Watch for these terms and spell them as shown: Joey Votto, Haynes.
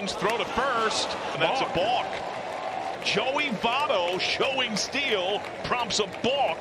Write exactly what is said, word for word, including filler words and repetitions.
Haynes, throw to first, and that's a balk. Joey Votto showing steal prompts a balk.